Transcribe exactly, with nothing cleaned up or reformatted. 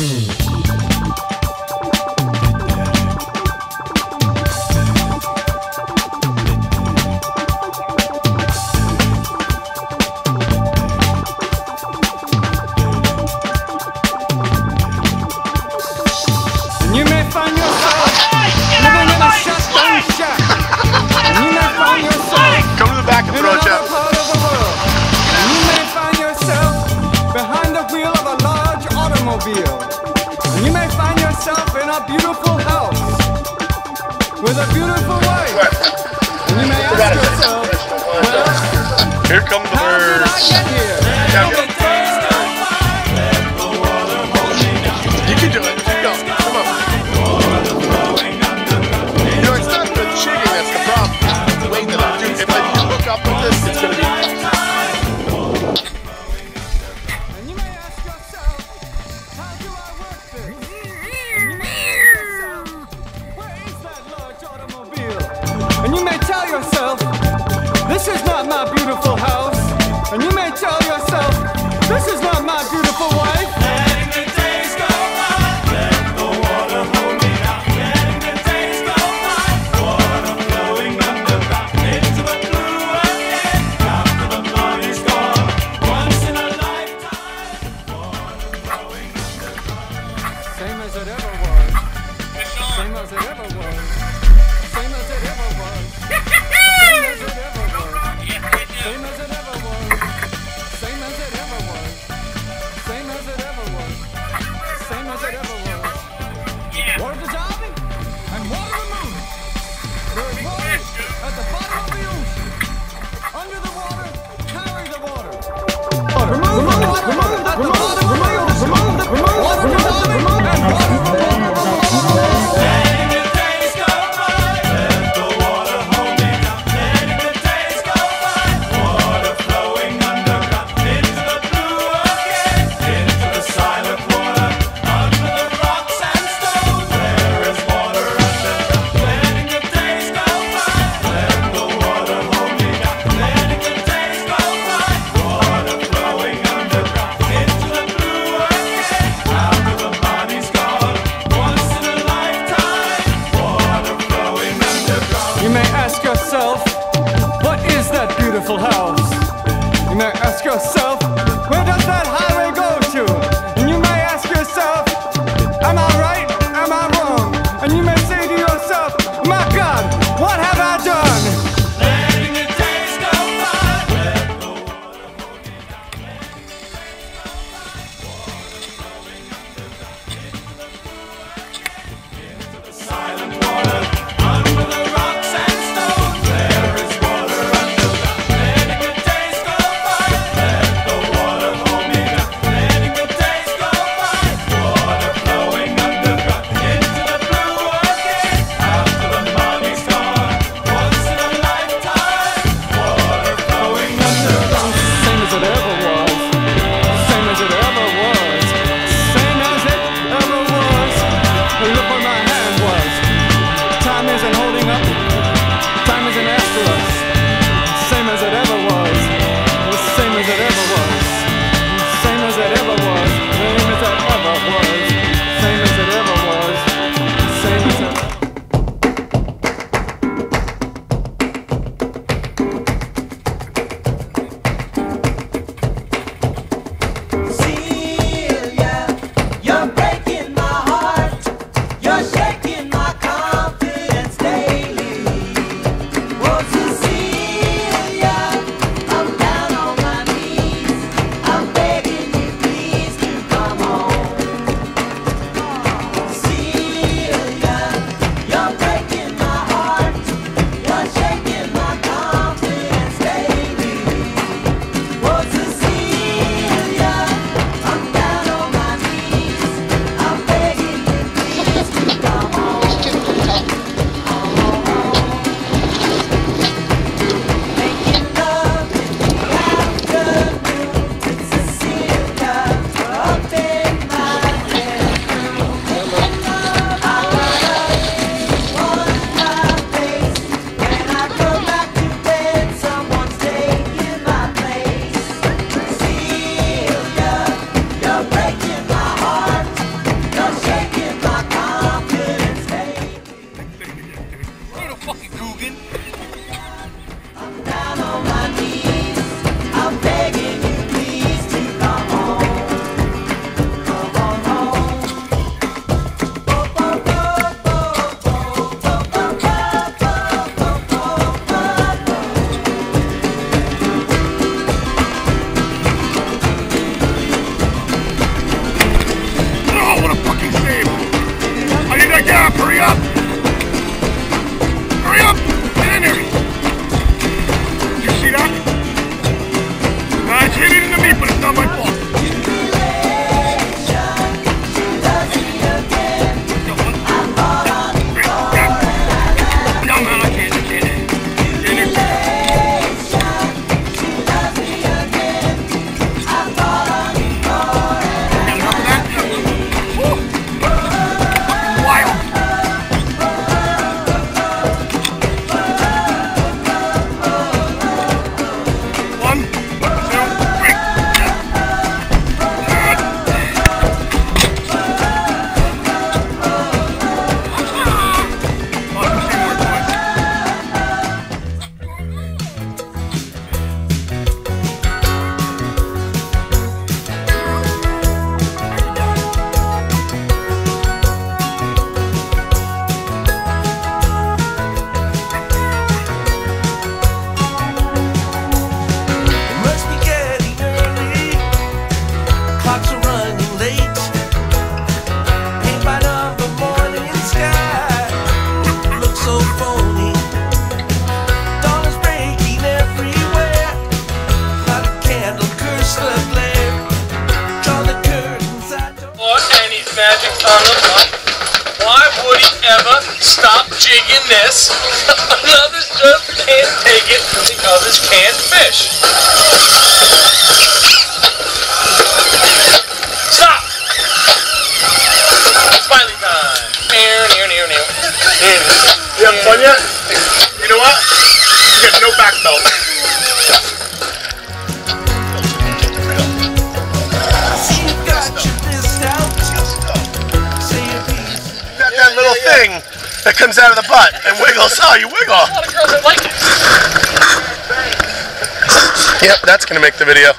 And you may find yourself in a beautiful house with a beautiful wife. And you may ask yourself, well, here come the birds. How did I get here? This is not my beautiful house, and you may tell yourself, this is not my beautiful wife. Letting the days go by, let the water hold me out. Letting the days go by, water flowing under back into the blue again. After the blood is gone, once in a lifetime, water flowing under back. Same as it ever was. Same as it ever was. Same as it ever was. Same as it ever was. Same as it ever was. Same as it ever was. Same as it ever was. Same as it ever was. Water dissolving and water removed. There is water at the bottom of the ocean. Under the water, carry the water. Remove the water at the bottom of the ocean. Water dissolving and water removed. Let the water hold me down, letting the days go by, water magic star looks like. Why would he ever stop jigging this? Others just can't take it because others can't fish. Stop! Smiley time. Near, near, near, near. You haven't fun yet? You know what? You got no back belt. Thing that comes out of the butt and wiggles. Oh, you wiggle. A lot of girls that like it. Yep, that's gonna make the video.